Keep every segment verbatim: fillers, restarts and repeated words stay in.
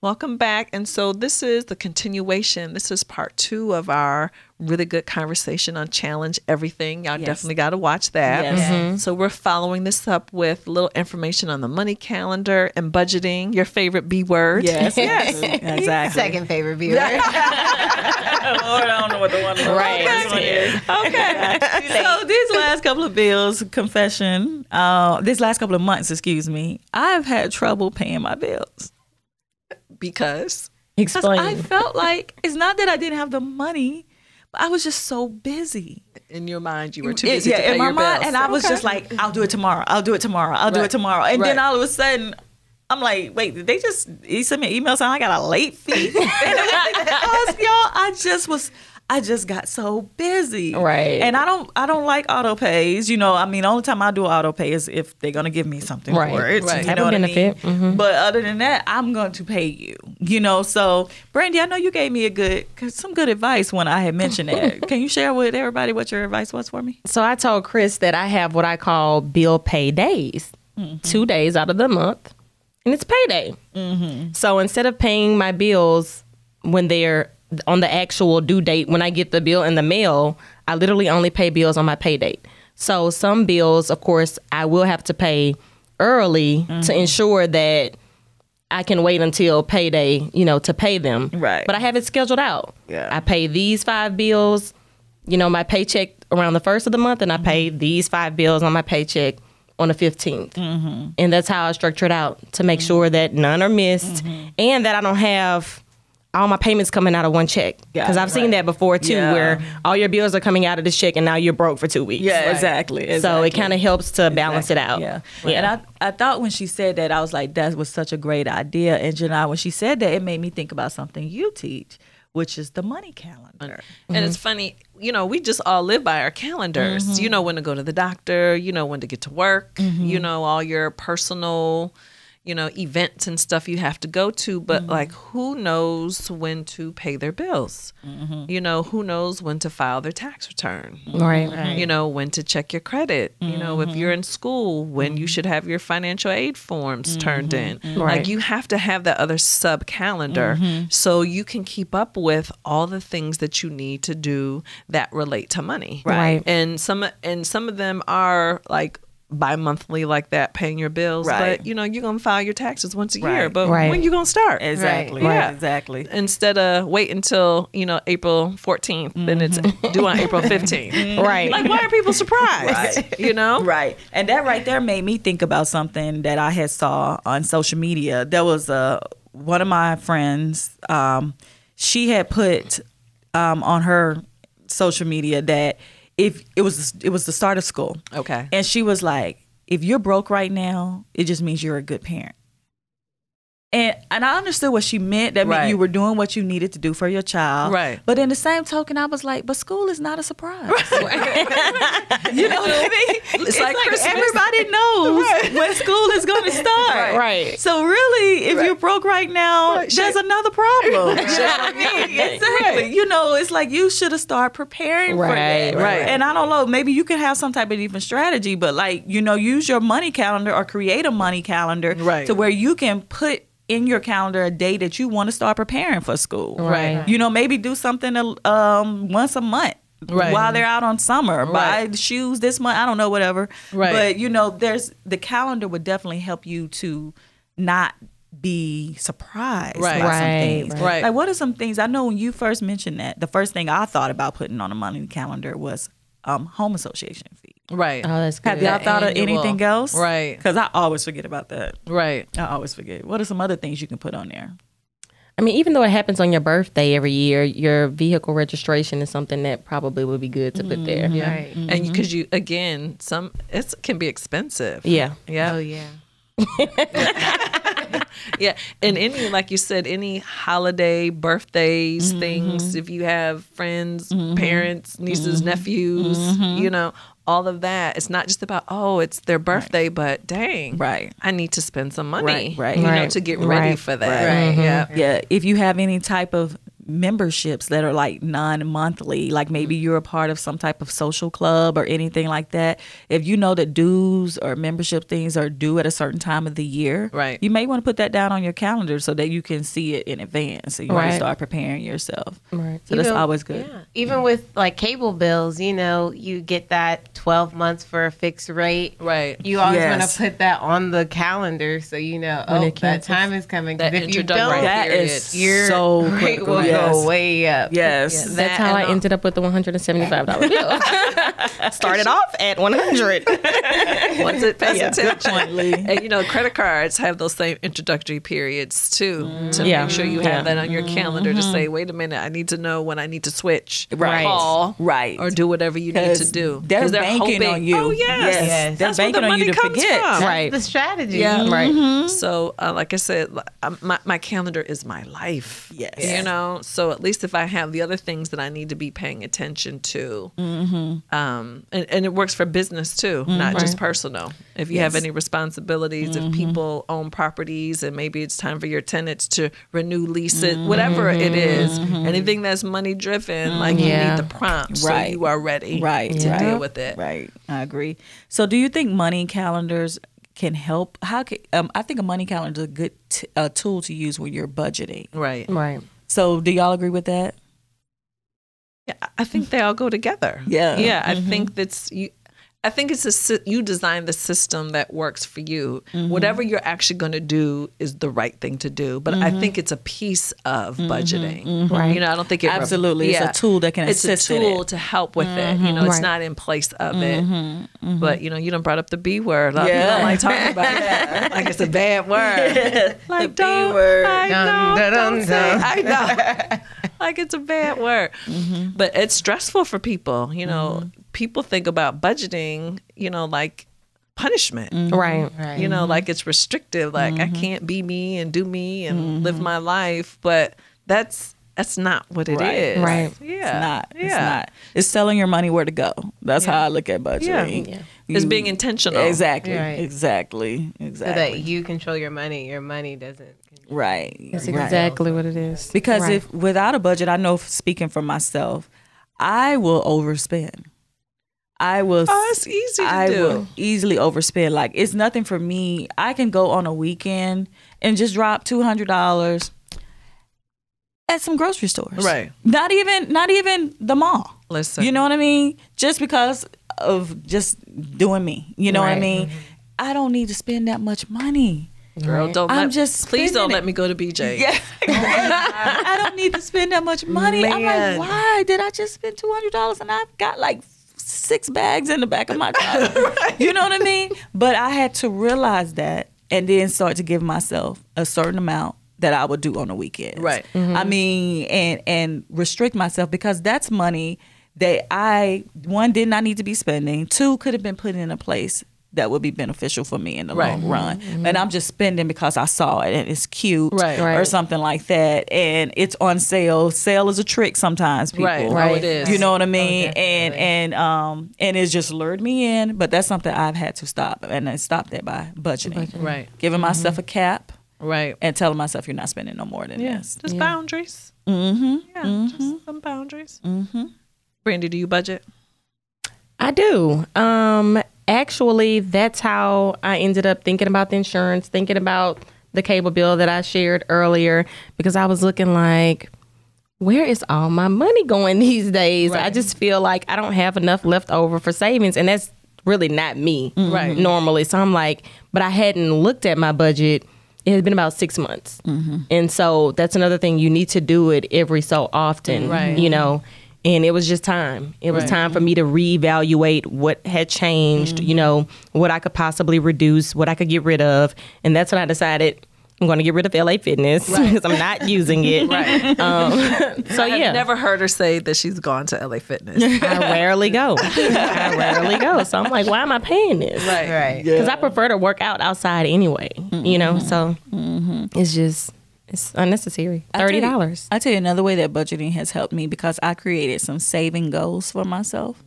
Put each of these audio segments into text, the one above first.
Welcome back. And so this is the continuation. This is part two of our really good conversation on Challenge Everything. Y'all yes. definitely got to watch that. Yes. Mm-hmm. So we're following this up with little information on the money calendar and budgeting, your favorite B word. Yes, yes. Exactly. Second favorite B word. Lord, I don't know what the one, right. okay. one is. Okay. So these last couple of bills, confession, uh, this last couple of months, excuse me, I've had trouble paying my bills. Because Explain. I felt like it's not that I didn't have the money, but I was just so busy. In your mind, you were too busy. It, yeah, to pay in my your mind, bills. And I okay. was just like, "I'll do it tomorrow. I'll do it tomorrow. I'll right. do it tomorrow." And right. then all of a sudden, I'm like, "Wait, did they just send me an email saying I got a late fee?" And it was because, y'all, I just was. I just got so busy. Right. And I don't I don't like auto pays. You know, I mean, the only time I do auto pay is if they're going to give me something right. for it. Right. You know what I mean? Mm-hmm. But other than that, I'm going to pay you. You know, so Brandy, I know you gave me a good, some good advice when I had mentioned that. Can you share with everybody what your advice was for me? So I told Chris that I have what I call bill pay days, mm-hmm. two days out of the month, and it's payday. Mm-hmm. So instead of paying my bills when they're on the actual due date, when I get the bill in the mail, I literally only pay bills on my pay date. So some bills, of course, I will have to pay early mm-hmm. to ensure that I can wait until payday, you know, to pay them. Right. But I have it scheduled out. Yeah. I pay these five bills, you know, my paycheck around the first of the month, and I pay these five bills on my paycheck on the fifteenth. Mm-hmm. And that's how I structure it out to make mm-hmm. sure that none are missed mm-hmm. and that I don't have all my payments coming out of one check. Because yeah, I've right. seen that before, too, yeah. where all your bills are coming out of this check and now you're broke for two weeks. Yeah, right. exactly, exactly. So it kind of helps to balance exactly. it out. Yeah. yeah. And I, I thought when she said that, I was like, that was such a great idea. And Janai, when she said that, it made me think about something you teach, which is the money calendar. Mm-hmm. And it's funny, you know, we just all live by our calendars. Mm-hmm. You know when to go to the doctor, you know when to get to work, mm-hmm. you know all your personal, you know, events and stuff you have to go to, but mm-hmm. like, who knows when to pay their bills? Mm-hmm. You know, who knows when to file their tax return? Right. right. You know, when to check your credit. Mm-hmm. You know, if you're in school, when mm-hmm. you should have your financial aid forms mm-hmm. turned in. Mm-hmm. Right. Like, you have to have that other sub calendar mm-hmm. so you can keep up with all the things that you need to do that relate to money. Right. right. And some and some of them are like bi-monthly like that, paying your bills, right. but you know you're gonna file your taxes once a right. year, but right. when you gonna start? Exactly, right. yeah, exactly. Instead of wait until you know April fourteenth, mm-hmm. then it's due on April fifteenth, right? Like, why are people surprised? Right. You know, right? And that right there made me think about something that I had saw on social media. There was a one of my friends, um, she had put um, on her social media that. If it was it was the start of school. Okay. And she was like, if you're broke right now, it just means you're a good parent. And and I understood what she meant. That right. meant you were doing what you needed to do for your child. Right. But in the same token, I was like, but school is not a surprise. Right. you know what I mean? It's, it's like, like everybody knows right. when school is going to start. Right. right. So really, if right. you're broke right now, right. there's right. another problem. Right. You know what I mean? Exactly. Right. You know, it's like you should have started preparing right. for that. Right. And I don't know, maybe you could have some type of even strategy, but like, you know, use your money calendar or create a money calendar right. to where you can put in your calendar a day that you want to start preparing for school. Right. You know, maybe do something um, once a month right. while they're out on summer. Right. Buy shoes this month, I don't know, whatever. Right. But, you know, there's the calendar would definitely help you to not be surprised right. by right. some things. Right. Right. Like, what are some things? I know when you first mentioned that, the first thing I thought about putting on a money calendar was um, home association fees. Right. Oh, that's good. Have y'all thought of anything else? Right. Because I always forget about that. Right. I always forget. What are some other things you can put on there? I mean, even though it happens on your birthday every year, your vehicle registration is something that probably would be good to put there. Mm-hmm. Yeah. Right. Mm-hmm. And because you, again, some it can be expensive. Yeah. Yeah. Oh, yeah. yeah. And any, like you said, any holiday, birthdays, mm-hmm. things, if you have friends, mm-hmm. parents, nieces, mm-hmm. nephews, mm-hmm. you know, all of that. It's not just about, oh, it's their birthday, right. but dang, right. I need to spend some money, right, right. you right. know, to get ready right. for that. Right. Right. Mm-hmm. Yeah. Yeah. If you have any type of memberships that are like non-monthly, like maybe you're a part of some type of social club or anything like that. If you know that dues or membership things are due at a certain time of the year, right, you may want to put that down on your calendar so that you can see it in advance, so you right. want to start preparing yourself. Right. So even, that's always good. Yeah. Even yeah. with like cable bills, you know, you get that twelve months for a fixed rate. Right. You always yes. want to put that on the calendar so you know, when oh, that time is coming. That if you don't, right that is your so rate will yes. go way up. Yes. yes. yes. That's that how I all. ended up with the one hundred seventy-five dollar bill. Started off at one hundred. Once it pays yeah. attention. And you know, credit cards have those same introductory periods too, mm. to yeah. make sure you yeah. have that on your calendar mm-hmm. to say, wait a minute, I need to know when I need to switch. Right. Call, right. Or do whatever you need to do. They're, they're banking hoping, on you. Oh, yes. yes. yes. They're That's banking the on you to forget. From. Right. That's the strategy. Yeah. Mm-hmm. Right. So, uh, like I said, my, my calendar is my life. Yes. You know, so at least if I have the other things that I need to be paying attention to, mm-hmm. um, and, and it works for business too, mm-hmm. not right. just personal. If you yes. have any responsibilities, mm-hmm. if people own properties and maybe it's time for your tenants to renew leases, mm-hmm. whatever it is, mm-hmm. anything that's money driven, mm-hmm. like you yeah. need the prompt right. so you are ready right. to right. deal with it. Right. I agree. So do you think money calendars can help? How can, um, I think a money calendar is a good t a tool to use when you're budgeting. Right. Right. So do y'all agree with that? Yeah, I think they all go together. Yeah. Yeah. Mm-hmm. I think that's... you. I think it's a, you design the system that works for you. Mm-hmm. Whatever you're actually going to do is the right thing to do. But mm-hmm. I think it's a piece of mm-hmm. budgeting. Mm-hmm. Right. You know, I don't think it... Absolutely. Yeah. It's a tool that can it's assist It's a tool it. to help with mm-hmm. it. You know, right. it's not in place of mm-hmm. it. Mm-hmm. But, you know, you done brought up the B word. Like, yeah. You don't like talking about it. Like it's a bad word. Yeah. Like, the don't, B word. I know. Dun, dun, don't dun, say dun. I know. Like it's a bad word. Mm-hmm. But it's stressful for people, you know. Mm-hmm. People think about budgeting, you know, like punishment. Mm-hmm. Right, right. You know, like it's restrictive. Like mm-hmm. I can't be me and do me and mm-hmm. live my life. But that's that's not what it right. is. Right. Yeah. It's not. Yeah. It's not. It's telling your money where to go. That's yeah. how I look at budgeting. Yeah. Yeah. You, it's being intentional. Exactly. Right. Exactly. Exactly. So that you control your money. Your money doesn't. Right. That's exactly right. what it is. Because right. if without a budget, I know speaking for myself, I will overspend. I will. Oh, it's easy to I do. will easily overspend. Like it's nothing for me. I can go on a weekend and just drop two hundred dollars at some grocery stores. Right. Not even, not even the mall. Listen. You know what I mean? Just because of just doing me. You know right. what I mean? Mm-hmm. I don't need to spend that much money. Girl, don't. I'm let, just. Please don't it. let me go to B J. Yeah. I don't need to spend that much money. Man. I'm like, why did I just spend two hundred dollars and I've got like six bags in the back of my car? Right. You know what I mean? But I had to realize that and then start to give myself a certain amount that I would do on the weekends. Right. Mm-hmm. I mean, and and restrict myself because that's money that I, one, did not need to be spending. Two, could have been put in a place that would be beneficial for me in the right. long run. Mm-hmm. And I'm just spending because I saw it and it's cute right, right. or something like that. And it's on sale. Sale is a trick sometimes, people. Right, right. Oh, it is. You know what I mean? Oh, and and um and it's just lured me in. But that's something I've had to stop. And I stopped that by budgeting. budgeting. Right. Giving mm-hmm. myself a cap. Right. And telling myself you're not spending no more than yeah. this. Just yeah. boundaries. Mm-hmm. Yeah, mm-hmm. just some boundaries. Mm-hmm. Brandy, do you budget? I do. Um Actually, that's how I ended up thinking about the insurance, thinking about the cable bill that I shared earlier, because I was looking like, where is all my money going these days? Right. I just feel like I don't have enough left over for savings. And that's really not me right. normally. So I'm like, but I hadn't looked at my budget. It had been about six months. Mm-hmm. And so that's another thing. You need to do it every so often, right. you know. And it was just time. It was right. time for me to reevaluate what had changed, mm-hmm. you know, what I could possibly reduce, what I could get rid of. And that's when I decided I'm going to get rid of L A Fitness right. because I'm not using it. Right. Um, so, I've yeah. never heard her say that she's gone to L A Fitness. I rarely go. I rarely go. So I'm like, why am I paying this? Right, right. Because yeah. I prefer to work out outside anyway, mm-hmm. you know, so mm-hmm. it's just... it's unnecessary. Thirty dollars. I tell you another way that budgeting has helped me because I created some saving goals for myself.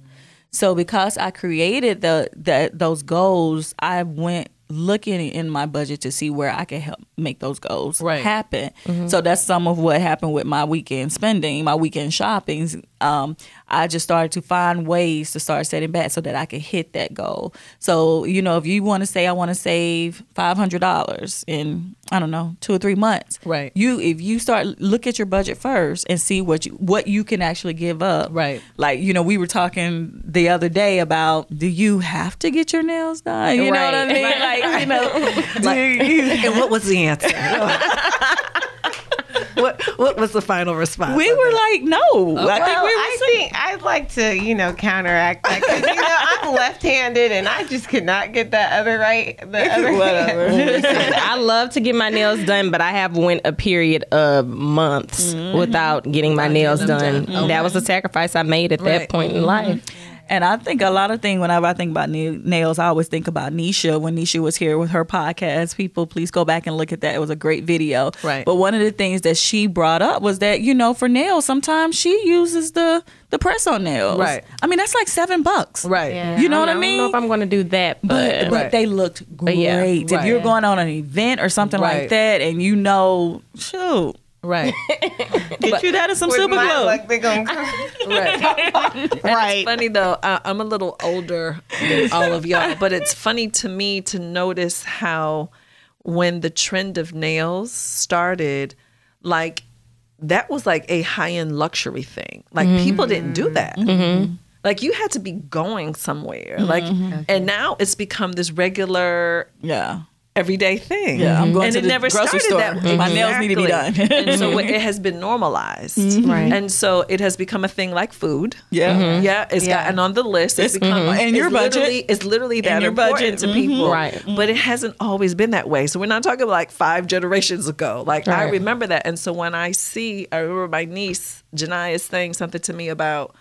So because I created the, the those goals, I went looking in my budget to see where I can help make those goals right. happen. Mm-hmm. So that's some of what happened with my weekend spending, my weekend shoppings. Um, I just started to find ways to start setting back so that I could hit that goal. So, you know, if you want to say, I want to save five hundred dollars in, I don't know, two or three months. Right. You, if you start, look at your budget first and see what you, what you can actually give up. Right. Like, you know, we were talking the other day about, do you have to get your nails done? You right. know what I mean? Right. Like, you know. Like, you, and what was the answer? What what was the final response? We were like, no. Oh, I well, think we were I think I'd like to, you know, counteract that. Because, you know, I'm left-handed and I just could not get that other right. The other Whatever. Hand. I love to get my nails done, but I have went a period of months mm-hmm. without getting my nails done. done. Mm-hmm. That was a sacrifice I made at right. that point mm-hmm. in life. And I think a lot of things, whenever I think about nails, I always think about Nisha. When Nisha was here with her podcast, people, please go back and look at that. It was a great video. Right. But one of the things that she brought up was that, you know, for nails, sometimes she uses the... the press on nails. Right. I mean, that's like seven bucks. Right. Yeah, you know I what I mean? I don't know if I'm going to do that, but. But, but right. they looked great. Yeah, right. If you're going on an event or something right. like that and you know, shoot. Right. Get you that in some super glue. Luck, they gonna come. Right. Right. It's funny though, uh, I'm a little older than all of y'all, but it's funny to me to notice how when the trend of nails started, like that was like a high-end luxury thing. Like mm-hmm. people didn't do that. Mm-hmm. Like you had to be going somewhere. Mm-hmm. Like, okay. And now it's become this regular... yeah. everyday thing. Yeah, I'm going and to it the never grocery store. That mm-hmm. My nails exactly. need to be done. And so it has been normalized. Mm-hmm. Right. And so it has become a thing like food. Yeah. Mm-hmm. Yeah. It's yeah. gotten on the list. It's, it's become mm-hmm. and your budget. It's literally that your important budget. To mm-hmm. people. Right. Mm-hmm. But it hasn't always been that way. So we're not talking about like five generations ago. Like right. I remember that. And so when I see, I remember my niece, Janai, is saying something to me about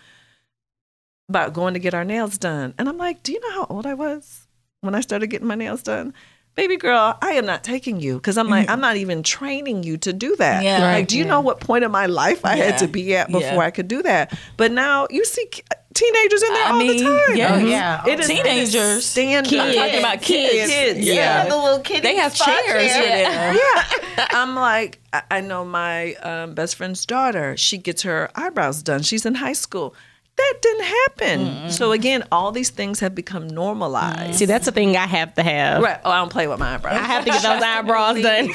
about going to get our nails done. And I'm like, do you know how old I was when I started getting my nails done? Baby girl, I am not taking you because I'm like, I'm not even training you to do that. Yeah, right. Like, do you yeah. know what point of my life I yeah. had to be at before yeah. I could do that? But now you see teenagers in there I all mean, the time. Yeah, mm-hmm. yeah. It is teenagers. Standard. Kids. I'm talking about kids. Kids. kids. Yeah. yeah, the little kids. They have chairs. Chair. Yeah. yeah. I'm like, I know my um, best friend's daughter. She gets her eyebrows done. She's in high school. That didn't happen. Mm-hmm. So again, all these things have become normalized. See, that's the thing I have to have. Right. Oh, I don't play with my eyebrows. I have to get those eyebrows done.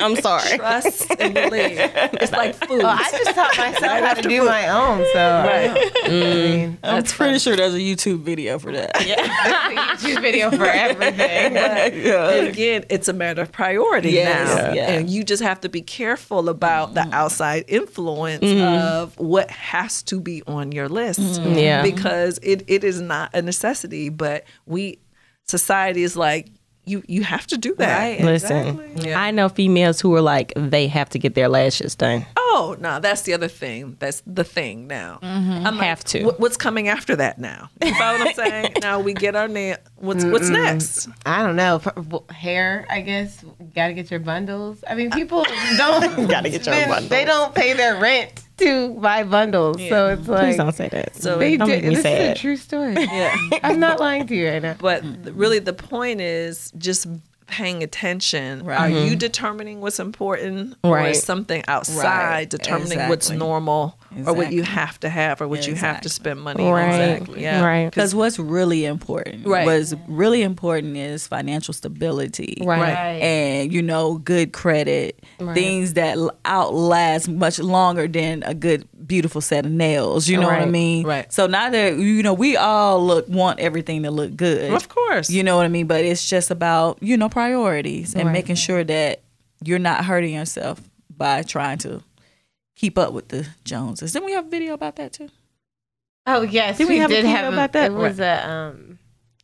I'm sorry. Trust and believe. It's like food. Oh, I just taught myself how to do food. My own. So right. mm. I mean, I'm pretty fun. Sure there's a YouTube video for that. Yeah. There's a YouTube video for everything. But yeah. again, it's a matter of priority yes. now. Yeah. And you just have to be careful about mm-hmm. the outside influence mm-hmm. of what has to be on your list. Mm-hmm. Yeah. Because it, it is not a necessity, but we society is like you you have to do that. Right. Listen, exactly. yeah. I know females who are like they have to get their lashes done. Oh no, that's the other thing. That's the thing now. Mm-hmm. I'm have like, to. What, what's coming after that now? You follow what I'm saying? Now we get our nail. What's Mm-mm. what's next? I don't know. Hair, I guess. Got to get your bundles. I mean, people don't. Got to get your bundles. They don't pay their rent. To buy bundles, yeah. so it's like please don't say that. So they don't do, make me this say is it. A true story. Yeah, I'm not lying to you right now. But really, the point is just paying attention. Right. Are mm-hmm. you determining what's important, right. or is something outside right. determining exactly. what's normal, exactly. or what you have to have, or what exactly. you have to spend money right. on? Exactly. Yeah. Right. Because what's really important, right. what's really important is financial stability, right, right. and you know, good credit, right. things that outlast much longer than a good, beautiful set of nails. You know right. what I mean? Right. So now that you know, we all look want everything to look good, of course. You know what I mean? But it's just about you know. Priorities and right. making sure that you're not hurting yourself by trying to keep up with the Joneses. Didn't we have a video about that too? Oh yes, did we, we have did a video have about a, that. It was right. a um,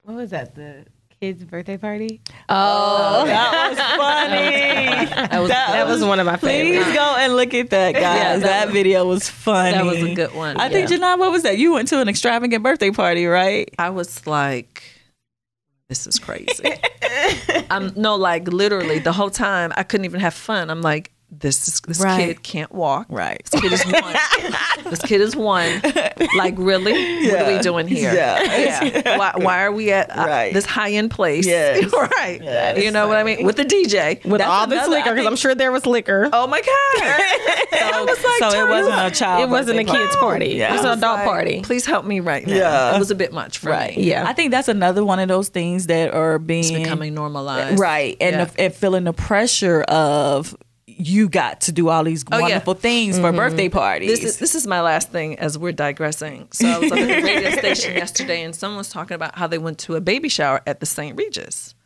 what was that? The kids' birthday party. Oh, oh that was funny. that, was, that, that was, was one of my favorites. Please go and look at that, guys. Yeah, that, that was, video was funny. That was a good one. I yeah. think Janai, what was that? You went to an extravagant birthday party, right? I was like. This is crazy. I'm no, like literally the whole time I couldn't even have fun. I'm like, this this right. kid can't walk. Right. This kid is one. This kid is one. Like, really? Yeah. What are we doing here? Yeah. yeah. Why, why are we at uh, right. this high-end place? Yes. right. Yes. You know right. what I mean? With the D J. With That's all this liquor, because I'm sure there was liquor. Oh, my God. So, was like, so it wasn't up. a child It wasn't a kid's party. Yeah. It was, was an adult like, party. Please help me right now. Yeah. It was a bit much for right. me. Yeah. I think that's another one of those things that are being... It's becoming normalized. Right. And, yeah. the, and feeling the pressure of... You got to do all these oh, wonderful yeah. things mm-hmm. for birthday parties. This is, this is my last thing as we're digressing. So I was on the radio station yesterday and someone was talking about how they went to a baby shower at the Saint Regis.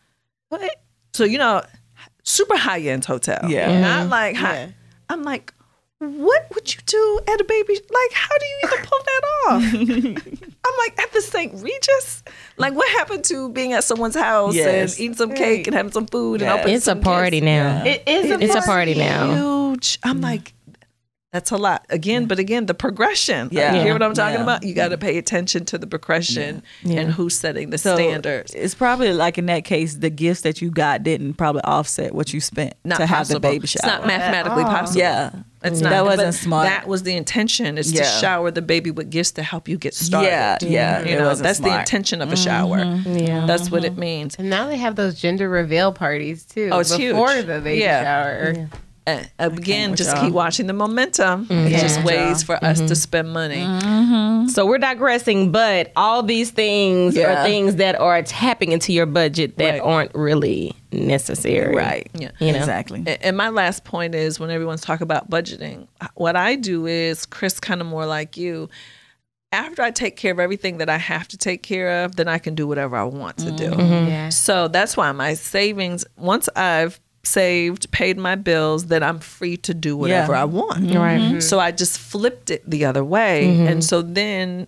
What? So, you know, super high-end hotel. Yeah. Mm-hmm. Not like high. Yeah. I'm like, what would you do at a baby? Like, how do you even pull that off? I'm like, at the Saint Regis? Like, what happened to being at someone's house yes. and eating some cake and having some food yes. and opening It's a party gifts? now. It is a it's party. It's a party now. Huge. I'm mm. like, that's a lot. Again, yeah. but again, the progression. Yeah. Like, you hear what I'm talking yeah. about? You got to pay attention to the progression yeah. Yeah. and who's setting the so standards. It's probably like in that case, the gifts that you got didn't probably offset what you spent not to possible. have the baby shower. It's not mathematically possible. Yeah. It's not, that wasn't smart. That was the intention, is yeah. to shower the baby with gifts to help you get started. Yeah, yeah. You know, that's smart. the intention of a shower. Mm-hmm. Yeah. That's mm-hmm. what it means. And now they have those gender reveal parties, too. Oh, it's huge. Before the baby yeah. shower. Yeah. Uh, again, just keep watching the momentum. Mm-hmm. It's yeah. just ways for mm-hmm. us to spend money. Mm-hmm. So we're digressing, but all these things yeah. are things that are tapping into your budget that right. aren't really necessary. Right. Yeah. You know? Exactly. And my last point is, when everyone's talking about budgeting, what I do is, Chris, kind of more like you, after I take care of everything that I have to take care of, then I can do whatever I want to do. Mm-hmm. Yeah. So that's why my savings, once I've saved, paid my bills, then I'm free to do whatever yeah. I want. Right. Mm-hmm. So I just flipped it the other way. Mm-hmm. And so then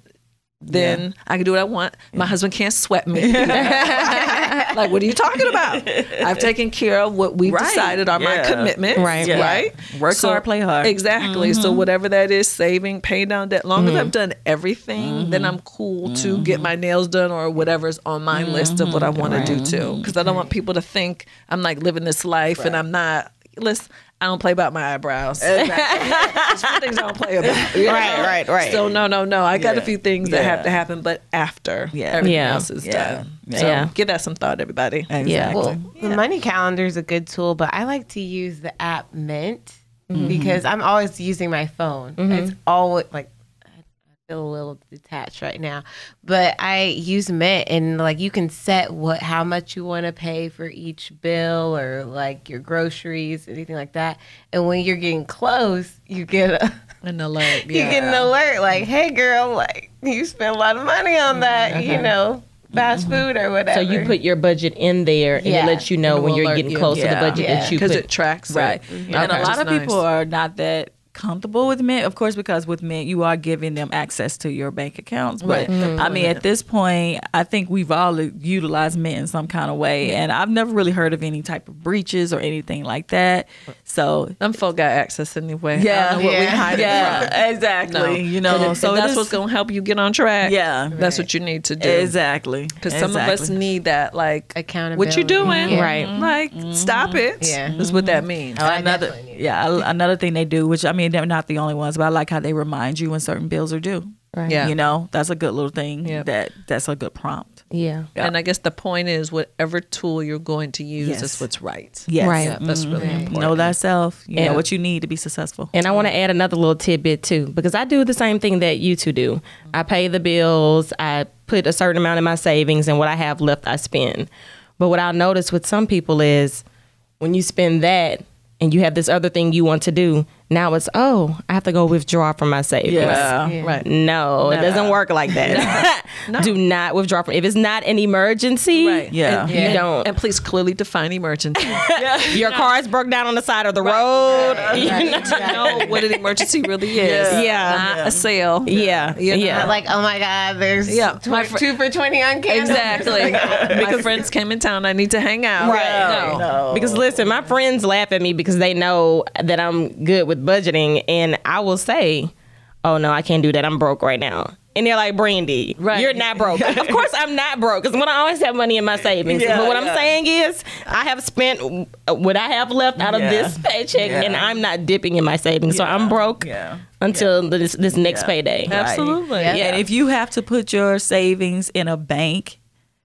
then yeah. I can do what I want. My yeah. husband can't sweat me. Like, what are you talking about? I've taken care of what we've right. decided are yeah. my commitments. Right. Yeah. Right. Work so, hard, play hard. Exactly. Mm-hmm. So whatever that is, saving, paying down debt, long mm-hmm. as I've done everything, mm-hmm. then I'm cool mm-hmm. to get my nails done or whatever's on my mm-hmm. list of what I want right. to do too. Because I don't want people to think I'm like living this life right. and I'm not. Listen, I don't play about my eyebrows. Exactly. There's few things I don't play about. You know? Right, right, right. So no, no, no. I got yeah. a few things yeah. that have to happen, but after yeah. everything yeah. else is yeah. done. Yeah. So yeah. give that some thought, everybody. Exactly. Yeah. Well, yeah. the money calendar is a good tool, but I like to use the app Mint mm-hmm. because I'm always using my phone. Mm-hmm. It's always like, feel a little detached right now, but I use Mint, and like you can set what how much you want to pay for each bill or like your groceries, anything like that. And when you're getting close, you get a, an alert. Yeah. You get an alert like, "Hey, girl, like you spent a lot of money on that, okay. you know, fast food or whatever." So you put your budget in there, and yeah. it lets you know when you're getting you. close yeah. to the budget yeah. that you put. Because it tracks, right? It. Mm-hmm. And okay. a lot of nice. people are not that comfortable with Mint, of course, because with Mint you are giving them access to your bank accounts, but mm-hmm. I mean, at this point I think we've all utilized Mint in some kind of way, and I've never really heard of any type of breaches or anything like that. So them folk got access anyway. Yeah, I don't know what yeah. we hide yeah, from. Exactly. No. You know, and so and that's is, what's gonna help you get on track. Yeah, right. That's what you need to do. Exactly, because exactly. some of us need that, like accountability. What you doing? Yeah. Right. Like mm-hmm. stop it. Yeah, that's what that means. Oh, another yeah, another thing they do, which I mean. They're not the only ones, but I like how they remind you when certain bills are due. Right. Yeah. You know, that's a good little thing. Yep. That that's a good prompt. Yeah. yeah. And I guess the point is, whatever tool you're going to use yes. is what's right. Yes. Right. Yeah, that's really right. important. Know thyself. You yeah. know what you need to be successful. And I want to add another little tidbit too, because I do the same thing that you two do. I pay the bills. I put a certain amount in my savings, and what I have left, I spend. But what I'll notice with some people is, when you spend that, and you have this other thing you want to do, now it's, oh, I have to go withdraw from my savings. Yeah, yeah. Right. No, no, it doesn't work like that. No. No. Do not withdraw from, if it's not an emergency, right. yeah. And, yeah. you don't. And please clearly define emergency. yeah. Your no. car's broke down on the side of the right. road. Right. You right. know? To know what an emergency really is. Yeah. yeah. Not yeah. a sale. Yeah. yeah. yeah. Not like, oh my God, there's yeah. tw two for twenty on candles. Exactly. Because my friends came in town, I need to hang out. Right. No. No. no. Because listen, my friends laugh at me because they know that I'm good with budgeting, and I will say, oh no, I can't do that, I'm broke right now. and they're like, Brandy, right. you're not broke. Of course I'm not broke, because I'm going to always have money in my savings. Yeah, but what yeah. I'm saying is I have spent what I have left out yeah. of this paycheck, yeah. and I'm not dipping in my savings. Yeah. So I'm broke yeah. until yeah. this, this next yeah. payday. Right. Absolutely. Yeah. Yeah. And if you have to put your savings in a bank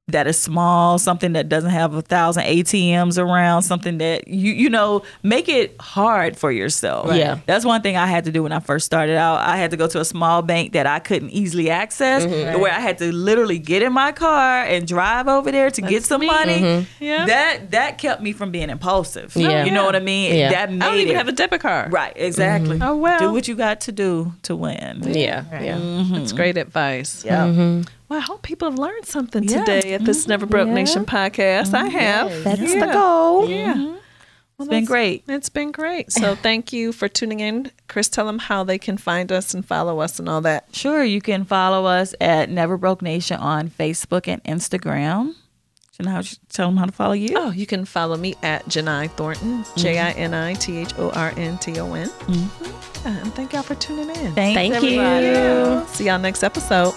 that is small, something that doesn't have a thousand A T Ms around, something that, you you know, make it hard for yourself. Right? Yeah. That's one thing I had to do when I first started out. I had to go to a small bank that I couldn't easily access, mm-hmm. right. where I had to literally get in my car and drive over there to That's get some me. money. Mm-hmm. yeah. That that kept me from being impulsive. Yeah. You know what I mean? Yeah. That made I don't even it. have a debit card. Right, exactly. Mm-hmm. Oh, well. Do what you got to do to win. Yeah, right. yeah. Mm-hmm. That's great advice. Yeah. Mm-hmm. Well, I hope people have learned something yeah. today at this Never Broke yeah. Nation podcast. Mm-hmm. I have. Yes. That's yeah. the goal. Yeah. Mm-hmm. Well, it's been great. It's been great. So thank you for tuning in. Chris, tell them how they can find us and follow us and all that. Sure. You can follow us at Never Broke Nation on Facebook and Instagram. Janai, tell them how to follow you. Oh, you can follow me at Janai Thornton, mm-hmm. J I N I T H O R N T O N. Mm-hmm. Yeah, and thank y'all for tuning in. Thanks, thank everybody. you. Yeah. See y'all next episode.